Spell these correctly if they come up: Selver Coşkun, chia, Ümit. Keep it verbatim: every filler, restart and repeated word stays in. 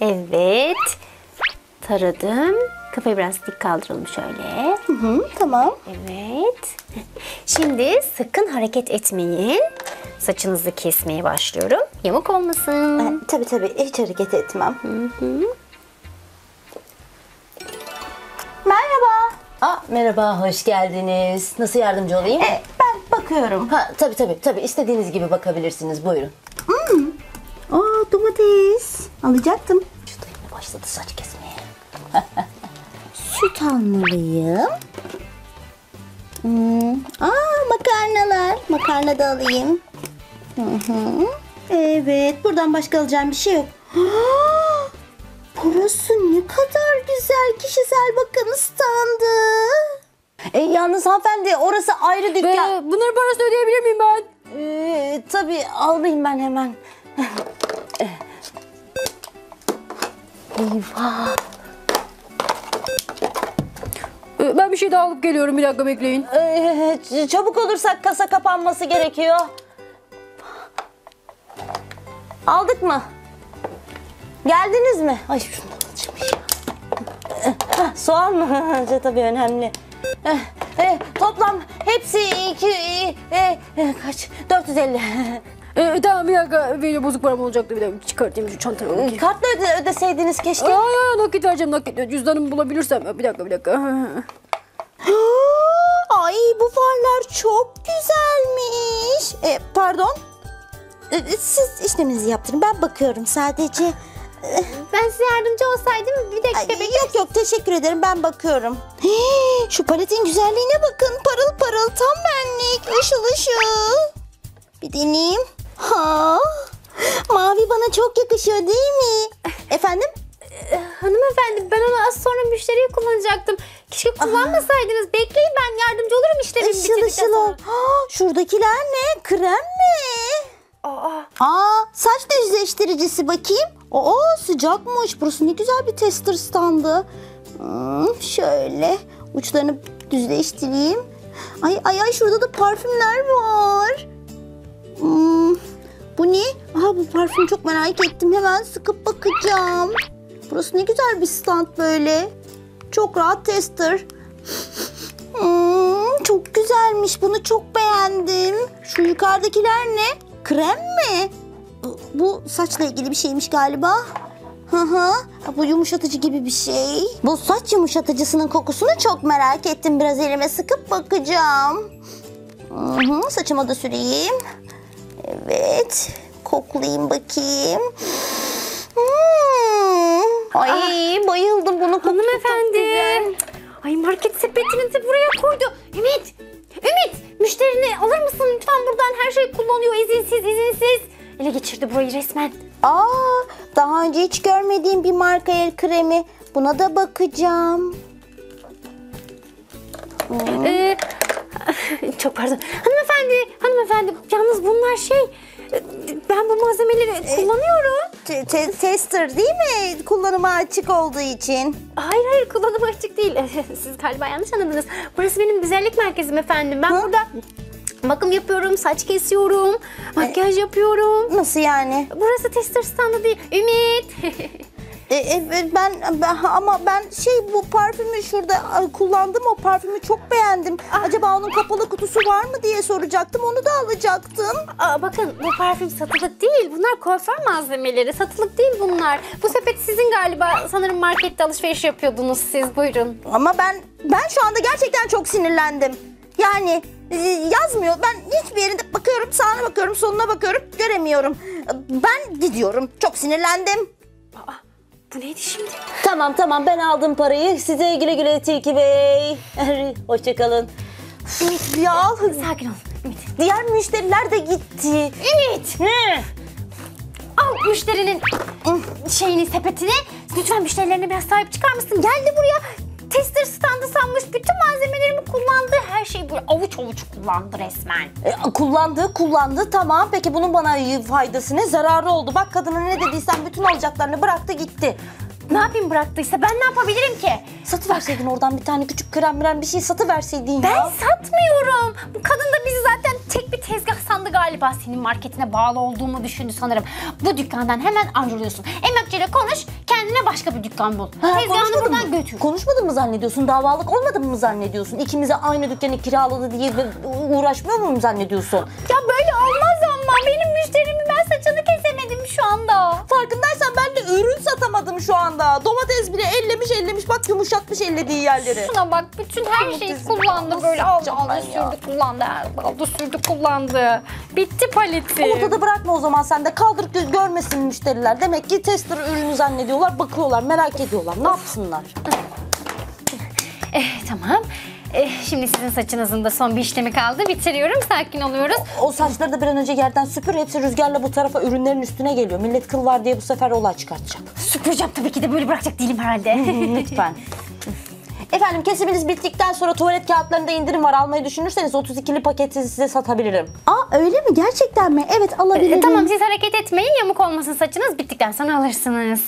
Evet. Taradım. Kafayı biraz dik kaldıralım şöyle. Hı hı, tamam. Evet. Şimdi sakın hareket etmeyin. Saçınızı kesmeye başlıyorum. Yamuk olmasın. E, tabii tabii. Hiç hareket etmem. Hı hı. Merhaba. Aa, merhaba, hoş geldiniz. Nasıl yardımcı olayım? E, ben bakıyorum. Ha, tabii tabii. Tabii. İstediğiniz gibi bakabilirsiniz. Buyurun. Hmm. Aa, domates. Alacaktım. Şu dayımla başladı saç kesmeye. Süt almalıyım. Hmm. Aa, makarnalar. Makarna da alayım. Hı hı. Evet. Buradan başka alacağım bir şey yok. Burası ne kadar güzel. Kişisel bakım standı. E, yalnız hanımefendi orası ayrı dükkan. Ve bunların parasını ödeyebilir miyim ben? E, tabii almayayım ben hemen. Eyvah. Ben bir şey daha alıp geliyorum. Bir dakika bekleyin. Ee, çabuk olursak kasa kapanması gerekiyor. Aldık mı? Geldiniz mi? Ay şundan alacağım ya. Soğan mı? Tabii önemli. Ee, toplam hepsi iki... E, e, kaç? dört yüz elli. Ee, tamam bir dakika. Böyle bozuk param olacaktı. Bir dakika çıkartayım şu çantayı. Bakayım. Kartla öde, ödeseydiniz keşke. Ay ay nakit vereceğim nakit. Cüzdanımı bulabilirsem. Bir dakika bir dakika. Ay bu farlar çok güzelmiş. Ee, pardon. Siz işleminizi yaptırın. Ben bakıyorum sadece. Ben size yardımcı olsaydım bir dakika bekleyin. Yok yok teşekkür ederim. Ben bakıyorum. Hii, şu paletin güzelliğine bakın. Parıl parıl tam benlik. Işıl ışıl. Bir deneyeyim. Ha, mavi bana çok yakışıyor değil mi? Efendim? Ee, hanımefendi ben onu az sonra müşteriye kullanacaktım. Keşke kullanmasaydınız. Aha. Bekleyin ben yardımcı olurum işlerim. Işıl ışıl ol. Şuradakiler ne? Krem mi? Aa. Aa, saç düzleştiricisi bakayım. Oo sıcakmış. Burası ne güzel bir tester standı. Hmm, şöyle uçlarını düzleştireyim. Ay ay ay şurada da parfümler var. Hmm, bu ne? Aha bu parfüm çok merak ettim. Hemen sıkıp bakacağım. Burası ne güzel bir stand böyle. Çok rahat tester. Hmm, çok güzelmiş. Bunu çok beğendim. Şu yukarıdakiler ne? Krem mi? Bu, bu saçla ilgili bir şeymiş galiba. Hı hı. Bu yumuşatıcı gibi bir şey. Bu saç yumuşatıcısının kokusunu çok merak ettim. Biraz elime sıkıp bakacağım. Hı hı. Saçıma da süreyim. Evet. Koklayayım bakayım. Hmm. Ay ah, bayıldım bunu. Hanımefendi. Ay market sepetinizi buraya koydu. Ümit. Ümit. Müşterini alır mısın? Lütfen buradan her şey kullanıyor. İzinsiz, izinsiz. Ele geçirdi burayı resmen. Aa, daha önce hiç görmediğim bir marka el kremi. Buna da bakacağım. Hmm. Ee, çok pardon. Hanımefendi, hanımefendi. Yalnız bunlar şey... Ben bu malzemeleri ee, kullanıyorum. Te te tester değil mi? Kullanıma açık olduğu için. Hayır hayır kullanıma açık değil. Siz galiba yanlış anladınız. Burası benim güzellik merkezim efendim. Ben Hı? burada bakım yapıyorum, saç kesiyorum, makyaj ee, yapıyorum. Nasıl yani? Burası tester standı değil. Ümit. e, e, ben, ben ama ben şey bu parfümü şurada kullandım. O parfümü çok beğendim. Ah. Acaba onun kapalı kutusu var mı diye soracaktım. Onu da alacaktım. Aa, bakın bu parfüm satılık değil. Bunlar kuaför malzemeleri. Satılık değil bunlar. Bu sepet sizin galiba. Sanırım markette alışveriş yapıyordunuz siz. Buyurun. Ama ben ben şu anda gerçekten çok sinirlendim. Yani yazmıyor. Ben hiçbir yerinde bakıyorum. Sağına bakıyorum. Soluna bakıyorum. Göremiyorum. Ben gidiyorum. Çok sinirlendim. Aa. Bu neydi şimdi? Tamam tamam ben aldım parayı. Size güle güle Tilki Bey. Hoşçakalın. Ümit ya. Sakin ol Ümit. Diğer müşteriler de gitti. Ümit. Ne? Al müşterinin şeyini sepetini. Lütfen müşterilerine biraz sahip çıkar mısın? Geldi buraya. Tester standı sanmış. Bütün malzemelerimi kullandı. Her şeyi böyle avuç avuç kullandı resmen. E, kullandı, kullandı. Tamam. Peki bunun bana faydası ne? Zararı oldu. Bak kadına ne dediysem bütün alacaklarını bıraktı gitti. Ne yapayım bıraktıysa, ben ne yapabilirim ki? Satıverseydin oradan bir tane küçük krem mrem bir şey satıverseydin ben ya. Ben satmıyorum. Bu kadın da bizi zaten tek bir tezgah sandı galiba. Senin marketine bağlı olduğumu düşündü sanırım. Bu dükkandan hemen ayrılıyorsun. Emekçiyle konuş, kendine başka bir dükkan bul. Ha, tezgahını buradan götür. Konuşmadın mı zannediyorsun? Davalık olmadın mı zannediyorsun? İkimize aynı dükkanı kiraladı diye uğraşmıyor muyum zannediyorsun? Ya böyle olmaz ama. Benim müşterimi ben saçını kesemedim şu anda. Farkındaysan ben de ürün satamadım şu anda. Domates bile ellemiş ellemiş, bak yumuşatmış ellediği yerleri. Şuna bak, bütün her domates şeyi kullandı böyle. Aldı aldı sürdü kullandı. Aldı sürdü kullandı. Bitti paleti. Ortada bırakma o zaman sen de. Kaldır görmesin müşteriler. Demek ki tester ürünü zannediyorlar. Bakıyorlar, merak ediyorlar. Ne yapsınlar? Eh, tamam. Ee, şimdi sizin saçınızın da son bir işlemi kaldı. Bitiriyorum, sakin oluyoruz. O, o saçları da bir an önce yerden süpür. Hepsi rüzgarla bu tarafa ürünlerin üstüne geliyor. Millet kıl var diye bu sefer olay çıkartacak. Süpüreceğim tabii ki de, böyle bırakacak değilim herhalde. Lütfen. Efendim, kesiminiz bittikten sonra tuvalet kağıtlarında indirim var. Almayı düşünürseniz otuz ikili paketi size satabilirim. Aa, öyle mi? Gerçekten mi? Evet, alabilirim. Ee, tamam, siz hareket etmeyin. Yamuk olmasın saçınız. Bittikten sonra alırsınız.